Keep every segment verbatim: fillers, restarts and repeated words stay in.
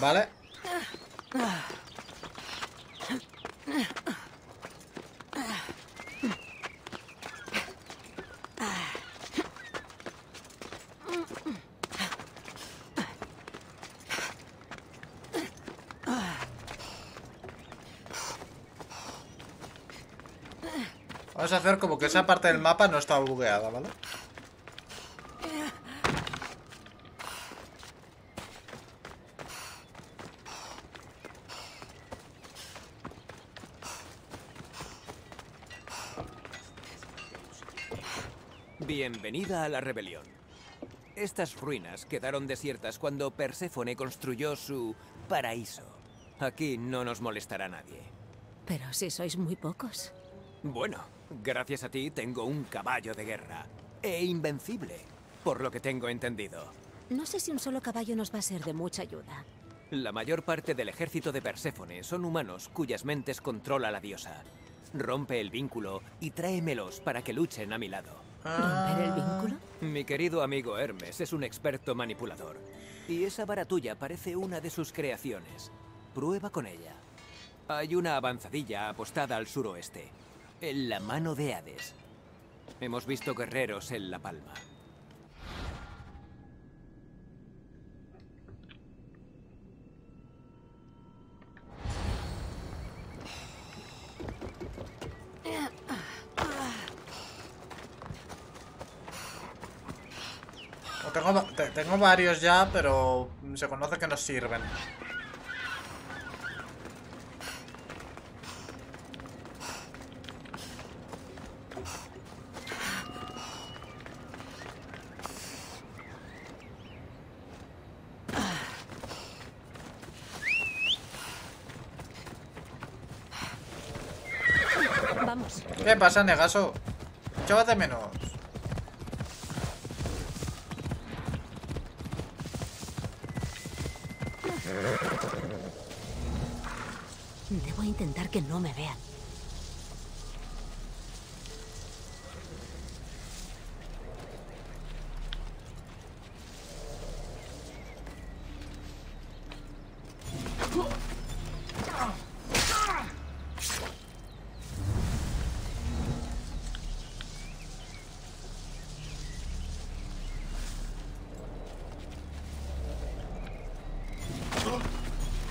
¿Vale? Vamos a hacer como que esa parte del mapa no está bugueada, ¿vale? Bienvenida a la rebelión. Estas ruinas quedaron desiertas cuando Perséfone construyó su paraíso. Aquí no nos molestará nadie. Pero si sois muy pocos. Bueno. Gracias a ti tengo un caballo de guerra, e invencible, por lo que tengo entendido. No sé si un solo caballo nos va a ser de mucha ayuda. La mayor parte del ejército de Perséfone son humanos cuyas mentes controla la diosa. Rompe el vínculo y tráemelos para que luchen a mi lado. ¿Romper el vínculo? Mi querido amigo Hermes es un experto manipulador, y esa vara tuya parece una de sus creaciones. Prueba con ella. Hay una avanzadilla apostada al suroeste. En la mano de Hades. Hemos visto guerreros en La Palma. Tengo, tengo varios ya, pero se conoce que no sirven. ¿Qué pasa, Negaso? Llévate menos. Debo intentar que no me vean.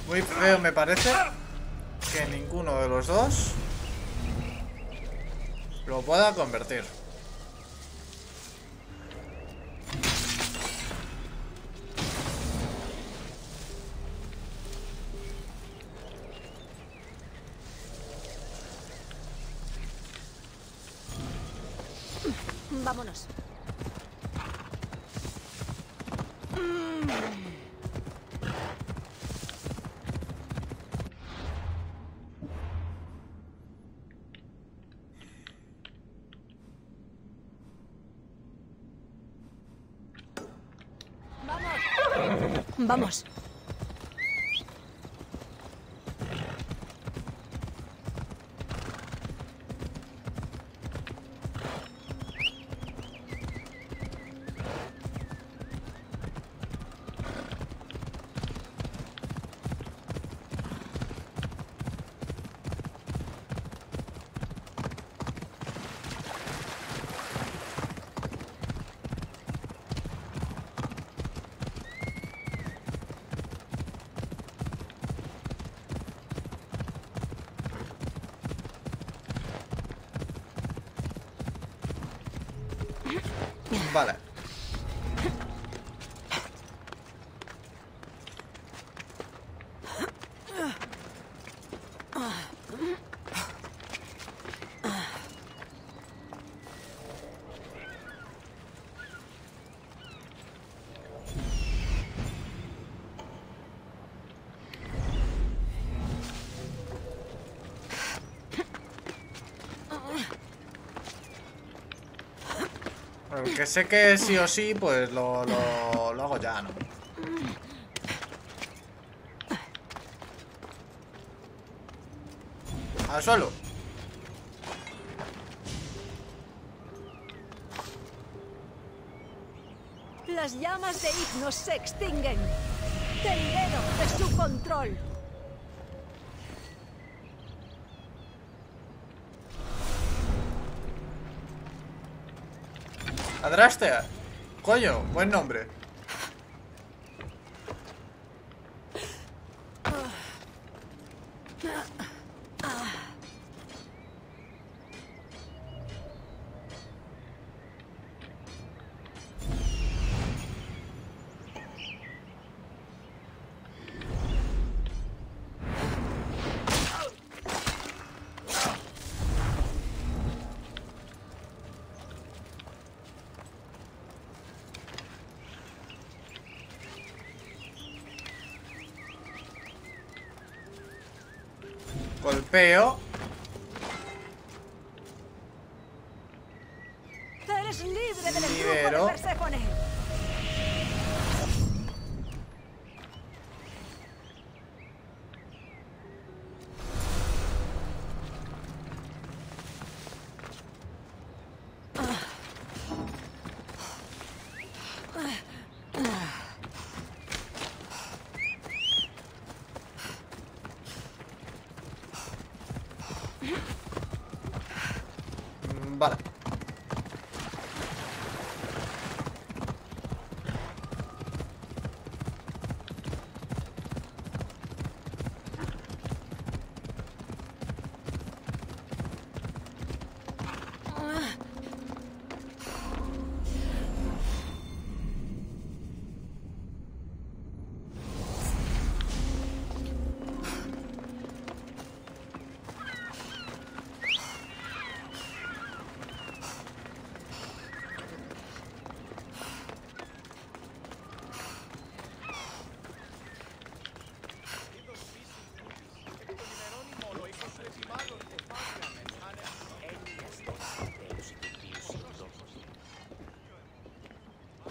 Muy feo me parece que ninguno de los dos lo pueda convertir. Vámonos. Vamos. Vale. Que sé que sí o sí, pues lo, lo, lo hago ya, ¿no? Al suelo. Las llamas de Hipnos se extinguen. Te libero de su control. Adrastea. Coño, buen nombre. Golpeo. Eres libre del embrujo de Perséfone. Vale.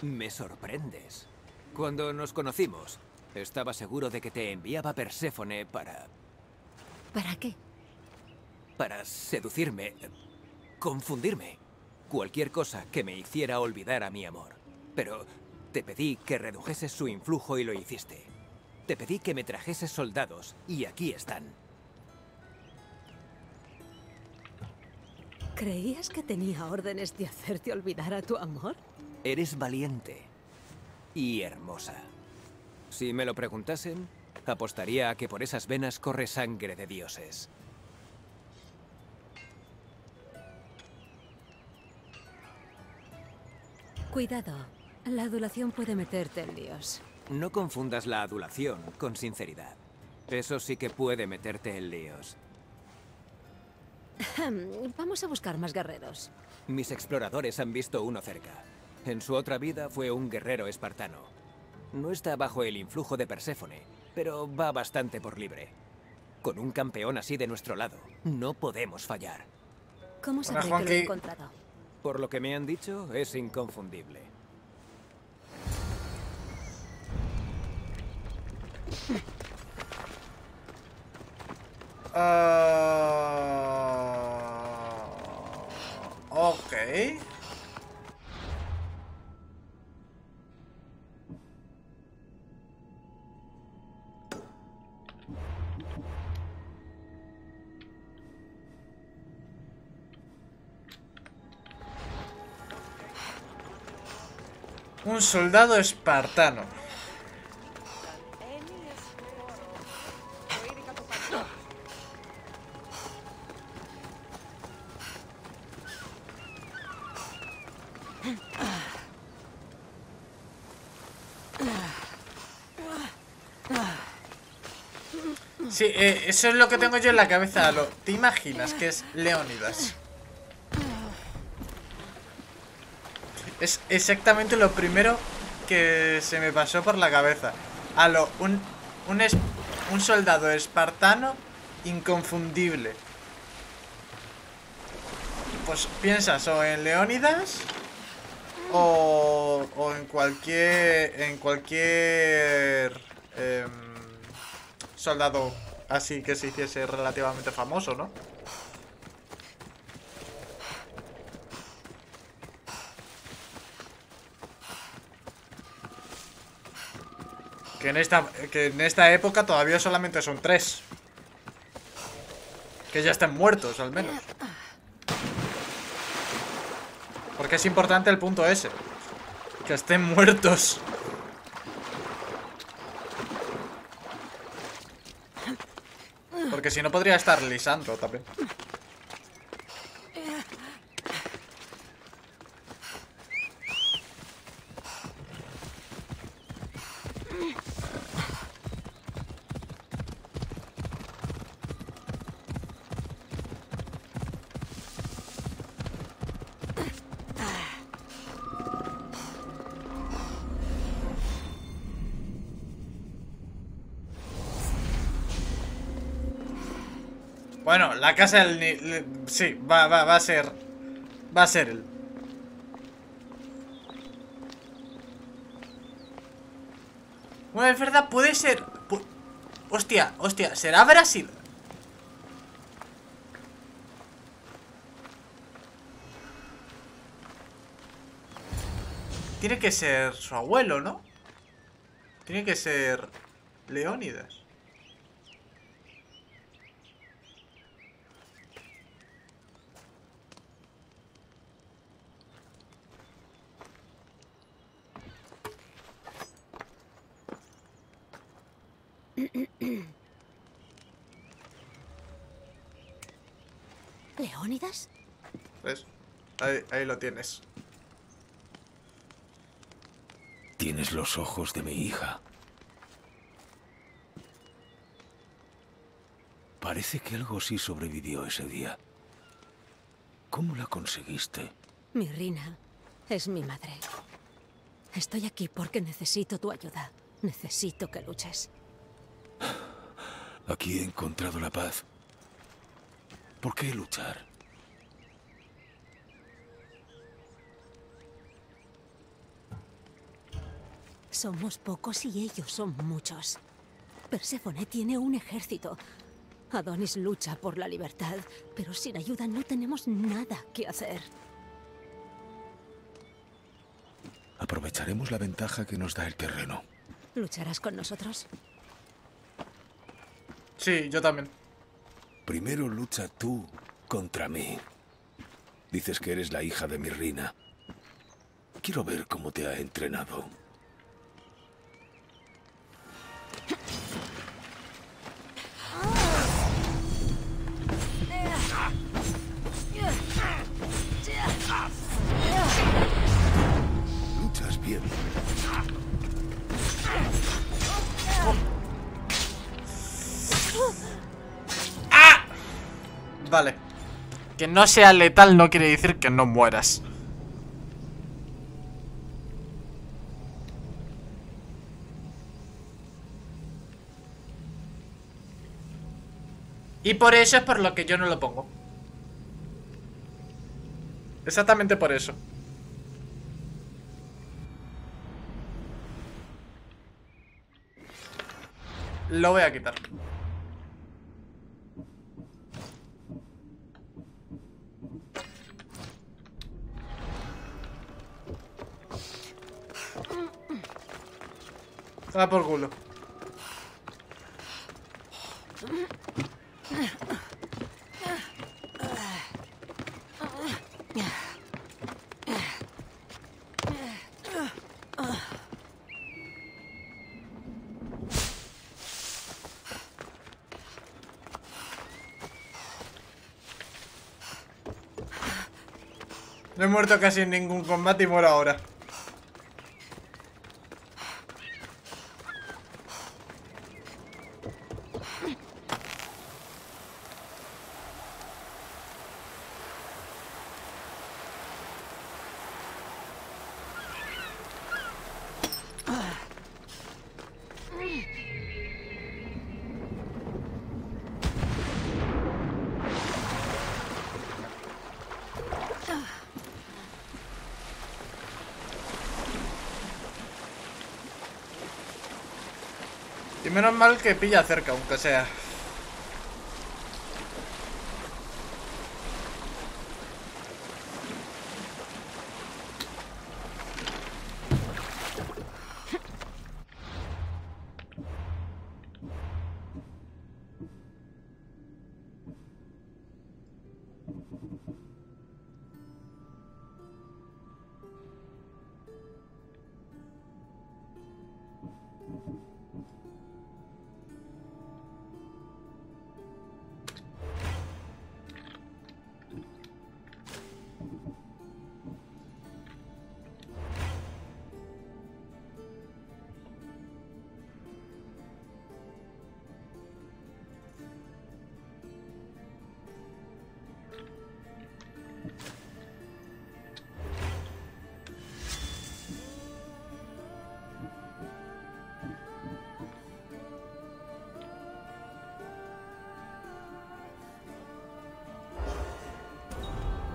Me sorprendes. Cuando nos conocimos, estaba seguro de que te enviaba Perséfone para... ¿Para qué? Para seducirme, confundirme. Cualquier cosa que me hiciera olvidar a mi amor. Pero te pedí que redujeses su influjo y lo hiciste. Te pedí que me trajeses soldados y aquí están. ¿Creías que tenía órdenes de hacerte olvidar a tu amor? Eres valiente y hermosa. Si me lo preguntasen, apostaría a que por esas venas corre sangre de dioses. Cuidado, la adulación puede meterte en líos. No confundas la adulación con sinceridad. Eso sí que puede meterte en líos. Vamos a buscar más guerreros. Mis exploradores han visto uno cerca. En su otra vida fue un guerrero espartano. No está bajo el influjo de Perséfone, pero va bastante por libre. Con un campeón así de nuestro lado, no podemos fallar. ¿Cómo sabré que lo he encontrado? Por lo que me han dicho, es inconfundible. Uh... Ok. Un soldado espartano. Sí, eh, eso es lo que tengo yo en la cabeza. Lo, ¿te imaginas que es Leónidas? Es exactamente lo primero que se me pasó por la cabeza. A lo, un, un, es, un soldado espartano inconfundible. Pues piensas o en Leónidas o, o en cualquier, en cualquier eh, soldado así que se hiciese relativamente famoso, ¿no? Que en esta, que en esta época todavía solamente son tres. Que ya están muertos, al menos. Porque es importante el punto ese. Que estén muertos. Porque si no podría estar lisando también. Bueno, la casa del... Le, sí, va, va, va a ser... Va a ser el... Bueno, es verdad, puede ser... Pu hostia, hostia, ¿será Brasil? Tiene que ser su abuelo, ¿no? Tiene que ser... Leónidas. ¿Leónidas? ¿Ves? Ahí, ahí lo tienes. Tienes los ojos de mi hija. Parece que algo sí sobrevivió ese día. ¿Cómo la conseguiste? Mirina es mi madre. Estoy aquí porque necesito tu ayuda. Necesito que luches. Aquí he encontrado la paz. ¿Por qué luchar? Somos pocos y ellos son muchos. Perséfone tiene un ejército. Adonis lucha por la libertad, pero sin ayuda no tenemos nada que hacer. Aprovecharemos la ventaja que nos da el terreno. ¿Lucharás con nosotros? Sí, yo también. Primero lucha tú contra mí. Dices que eres la hija de Mirina. Quiero ver cómo te ha entrenado. Luchas bien. Vale. Que no sea letal no quiere decir que no mueras. Y por eso es por lo que yo no lo pongo. Exactamente por eso. Lo voy a quitar. Ah, por culo. No he muerto casi en ningún combate y muero ahora. Y menos mal que pilla cerca, aunque sea.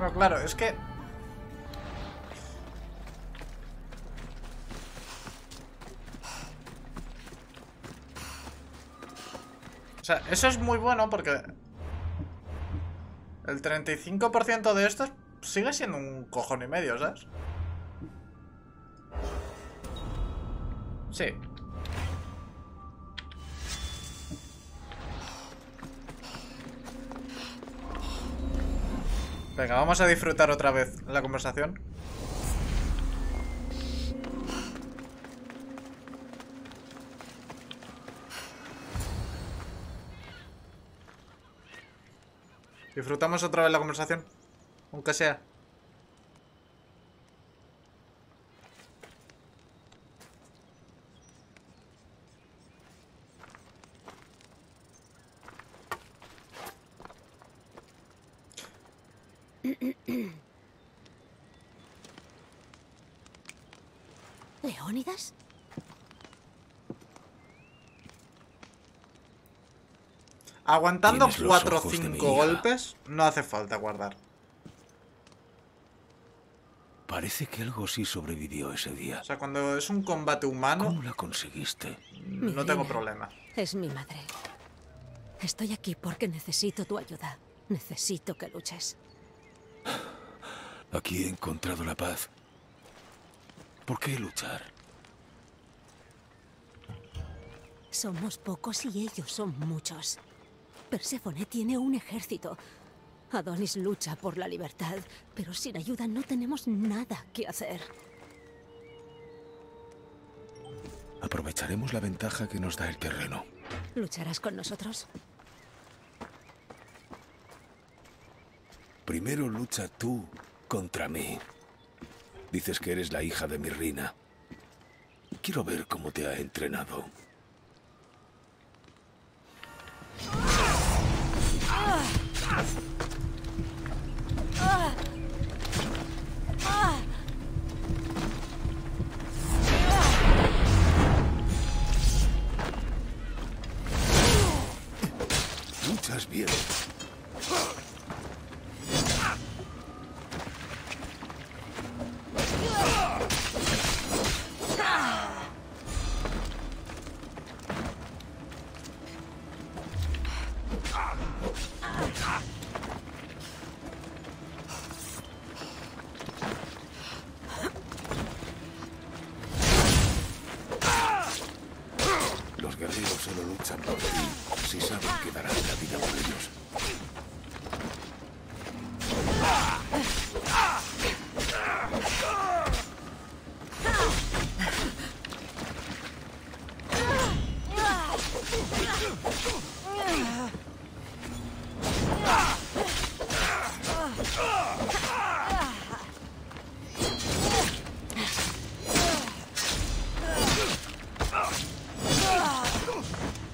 No, claro, es que... O sea, eso es muy bueno porque... el treinta y cinco por ciento de estos sigue siendo un cojón y medio, ¿sabes? Sí. Venga, vamos a disfrutar otra vez la conversación. Disfrutamos otra vez la conversación, aunque sea. ¿Leónidas? Aguantando cuatro o cinco golpes, no hace falta guardar. Parece que algo sí sobrevivió ese día. O sea, cuando es un combate humano... ¿Cómo la conseguiste? No tengo problema. Es mi madre. Estoy aquí porque necesito tu ayuda. Necesito que luches. Aquí he encontrado la paz. ¿Por qué luchar? Somos pocos y ellos son muchos. Perséfone tiene un ejército. Adonis lucha por la libertad, pero sin ayuda no tenemos nada que hacer. Aprovecharemos la ventaja que nos da el terreno. ¿Lucharás con nosotros? Primero lucha tú contra mí. Dices que eres la hija de Mirina. Quiero ver cómo te ha entrenado. Luchas bien.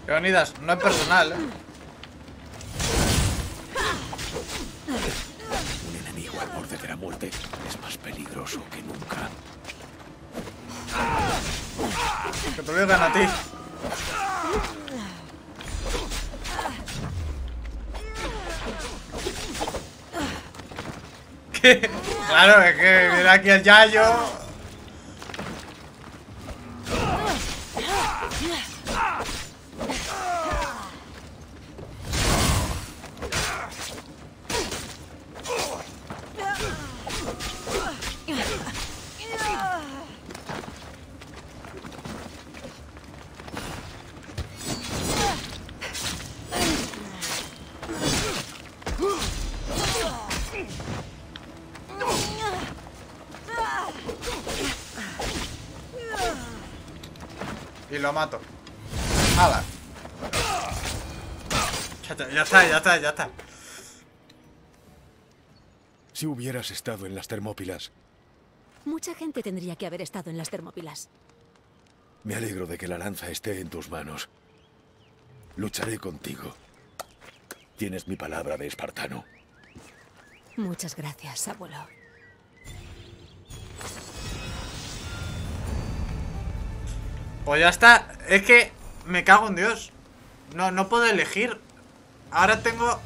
Leónidas, no es personal, ¿eh? Un enemigo al borde de la muerte es más peligroso que nunca. Que te lo digan a ti. ¿Qué? Claro, es que mira aquí el Yayo. Lo mato. ¡Hala! Ya está, ya está, ya está, ya está. Si hubieras estado en las Termópilas. Mucha gente tendría que haber estado en las Termópilas. Me alegro de que la lanza esté en tus manos. Lucharé contigo. Tienes mi palabra de espartano. Muchas gracias, abuelo. Pues ya está, es que me cago en Dios. No, no puedo elegir. Ahora tengo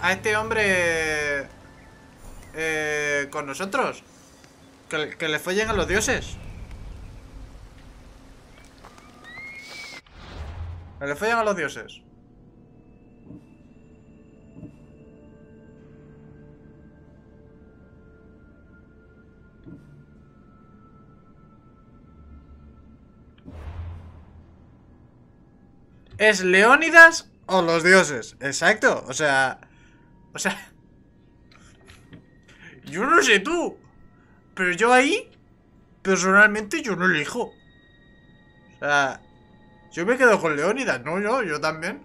a este hombre eh, con nosotros. Que, que le follen a los dioses. Que le follen a los dioses. ¿Es Leónidas o los dioses? Exacto, o sea... O sea... Yo no sé tú, pero yo ahí... Personalmente yo no elijo. O sea... Yo me quedo con Leónidas, ¿no? Yo, yo también.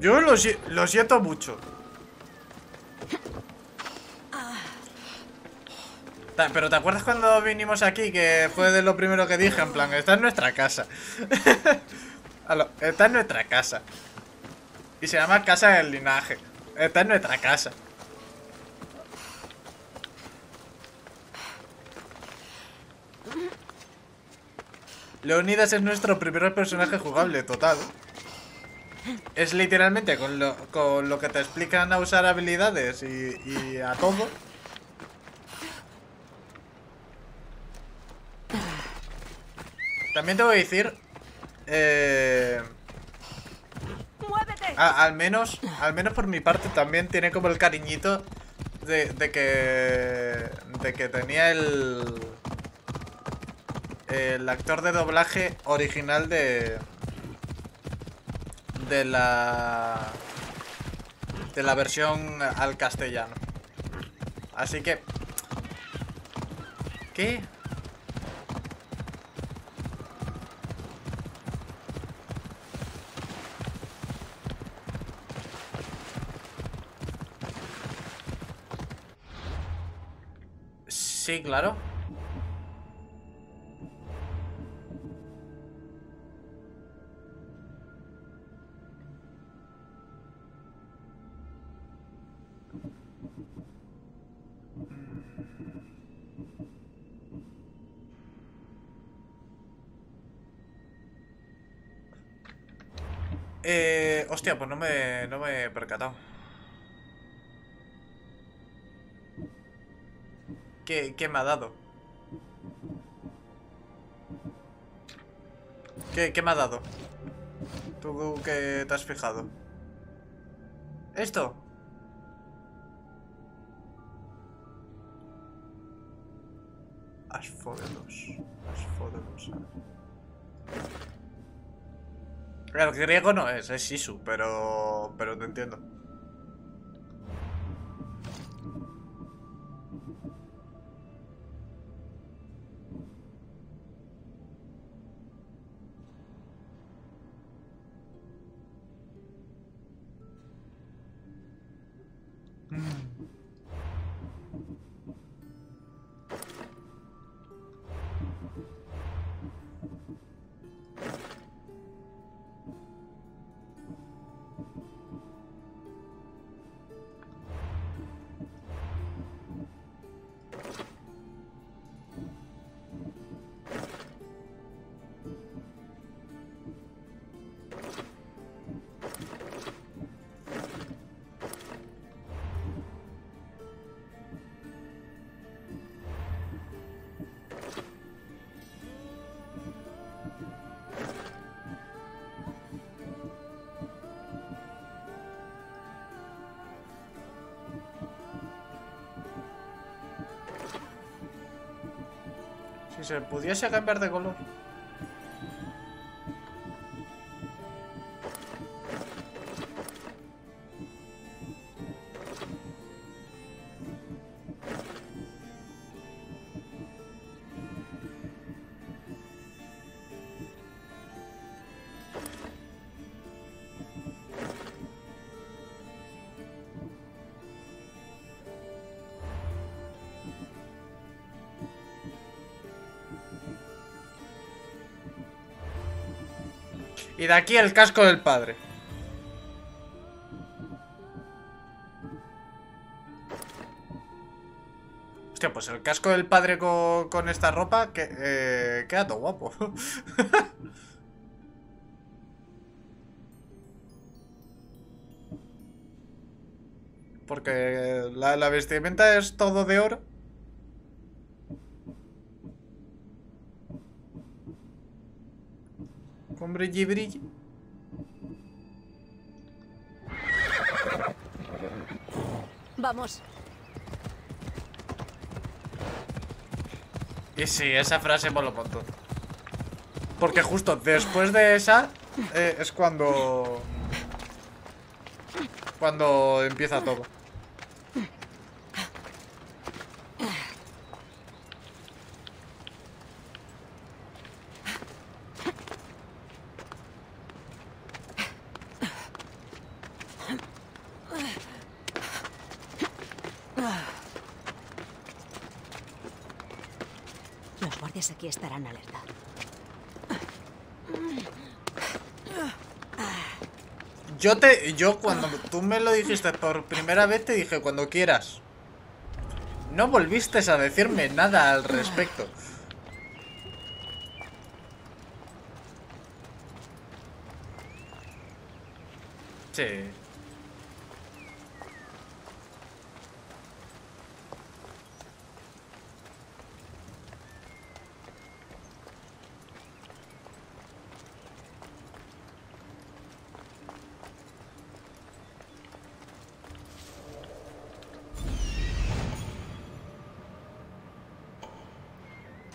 Yo lo, si lo siento mucho. Pero ¿te acuerdas cuando vinimos aquí? Que fue de lo primero que dije, en plan, esta es nuestra casa. Esta es nuestra casa. Y se llama Casa del Linaje. Esta es nuestra casa. Leónidas es nuestro primer personaje jugable, total. Es literalmente con lo, con lo que te explican a usar habilidades y, y a todo. También te voy a decir, eh, a, al menos al menos por mi parte también tiene como el cariñito de, de que de que tenía el el actor de doblaje original de de la de la versión al castellano. Así que ¿qué? Sí, claro. Eh, hostia, pues no me, no me he percatado. ¿Qué, ¿Qué me ha dado? ¿Qué, ¿Qué me ha dado? ¿Tú qué te has fijado? ¿Esto? Asfodelos. Asfodelos. El griego no es, es Isu, pero... Pero te entiendo. Si se pudiese cambiar de color. Y de aquí el casco del padre. Hostia, pues el casco del padre con, con esta ropa que, eh, queda todo guapo. Porque la, la vestimenta es todo de oro. Con brilli brilli. Vamos. Y sí, esa frase me lo pongo. Porque justo después de esa eh, es cuando... Cuando empieza todo. Los guardias aquí estarán alerta. Yo te, yo cuando tú me lo dijiste por primera vez te dije cuando quieras. No volviste a decirme nada al respecto. Sí.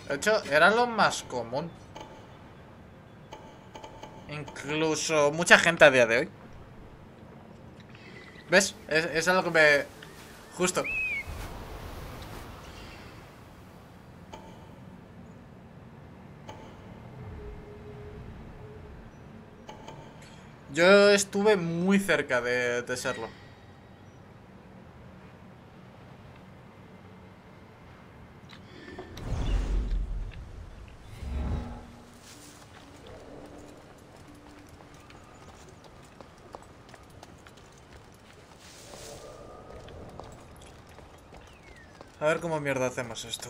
De hecho, era lo más común. Incluso mucha gente a día de hoy. ¿Ves? Es, es algo que me... Justo. Yo estuve muy cerca de, de serlo. A ver cómo mierda hacemos esto.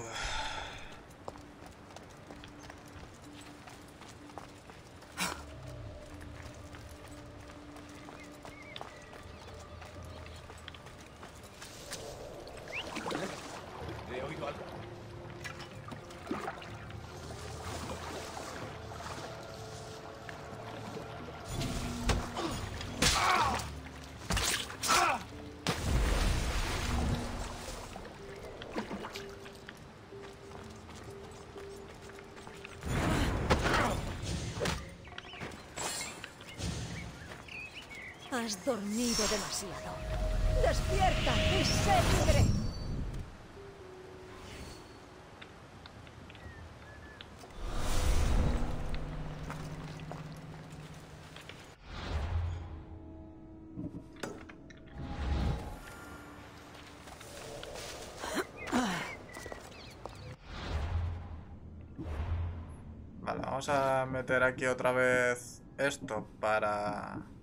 ¿He oído algo? Has dormido demasiado. ¡Despierta y sé libre! Vale, vamos a meter aquí otra vez esto para...